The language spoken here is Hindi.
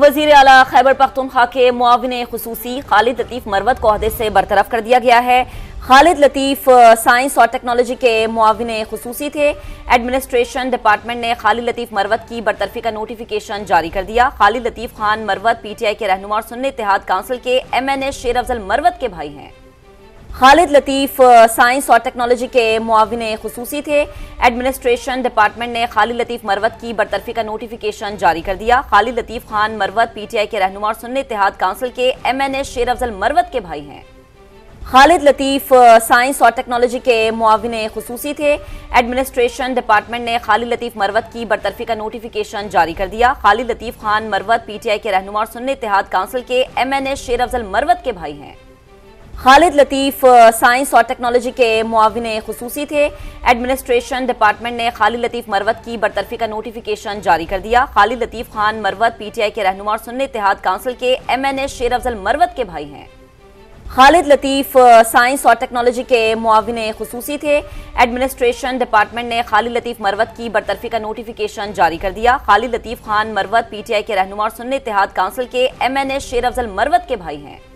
वज़ीर आला खैबर पख्तूनख्वा के मुआविन खुसूसी खालिद लतीफ़ मरवत को अहदे से बरतरफ कर दिया गया है। खालिद लतीफ़ साइंस और टेक्नोलॉजी के मुआविन खुसूसी थे। एडमिनिस्ट्रेशन डिपार्टमेंट ने खालिद लतीफ़ मरवत की बरतरफी का नोटिफिकेशन जारी कर दिया। खालिद लतीफ़ खान मरवत PTI के रहनुमा और सुन्नी इत्तेहाद काउंसिल के MNA शेर अफ़ज़ल मरवत के भाई हैं। खालिद लतीफ़ साइंस और टेक्नोलॉजी के मुआविन खुसूसी थे। एडमिनिस्ट्रेशन डिपार्टमेंट ने खालिद लतीफ़ मरवत की बरतरफी का नोटिफिकेशन जारी कर दिया। खालिद लतीफ़ खान मरवत PTI के रहनुमा और सुन्नी इत्तेहाद काउंसिल के MNA शेर अफ़ज़ल मरवत के भाई हैं। खालिद लतीफ़ साइंस और टेक्नोलॉजी के मुआविन खुसूसी थे। एडमिनिस्ट्रेशन डिपार्टमेंट ने खालिद लतीफ़ मरवत की बरतरफी का नोटिफिकेशन जारी कर दिया। खालिद लतीफ़ खान मरवत PTI के रहनुमा और सुन्नी इत्तेहाद काउंसिल के MNA शेर अफ़ज़ल मरवत के भाई हैं। खालिद लतीफ़ साइंस और टेक्नोलॉजी के मुआविन खुसूसी थे। एडमिनिस्ट्रेशन डिपार्टमेंट ने खालिद लतीफ़ मरवत की बरतरफी का नोटिफिकेशन जारी कर दिया। खालिद लतीफ़ खान मरवत PTI के रहनुमा और सुन्नी इत्तेहाद काउंसिल के MNA शेर अफ़ज़ल मरवत के भाई हैं। खालिद लतीफ़ साइंस और टेक्नोलॉजी के मुआविन खुसूसी थे। एडमिनिस्ट्रेशन डिपार्टमेंट ने खालिद लतीफ़ मरवत की बरतरफी का नोटिफिकेशन जारी कर दिया। खालिद लतीफ़ खान मरवत PTI के रहनुमा और सुन्नी इत्तेहाद काउंसिल के MNA शेर अफ़ज़ल मरवत के भाई हैं।